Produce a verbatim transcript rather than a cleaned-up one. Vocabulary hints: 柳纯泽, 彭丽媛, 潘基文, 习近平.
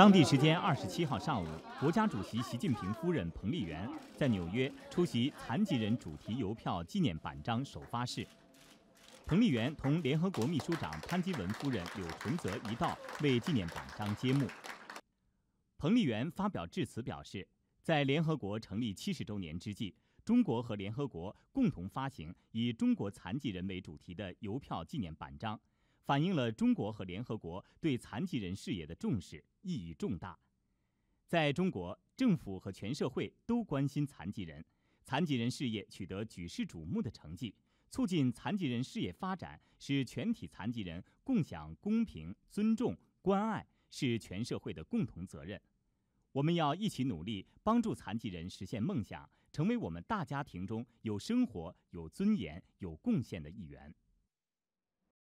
当地时间二十七号上午，国家主席习近平夫人彭丽媛在纽约出席残疾人主题邮票纪念版章首发式。彭丽媛同联合国秘书长潘基文夫人柳纯泽一道为纪念版章揭幕。彭丽媛发表致辞表示，在联合国成立七十周年之际，中国和联合国共同发行以中国残疾人为主题的邮票纪念版章，反映了中国和联合国对残疾人事业的重视，意义重大。在中国，政府和全社会都关心残疾人，残疾人事业取得举世瞩目的成绩，促进残疾人事业发展，使全体残疾人共享公平、尊重、关爱，是全社会的共同责任。我们要一起努力，帮助残疾人实现梦想，成为我们大家庭中有生活、有尊严、有贡献的一员。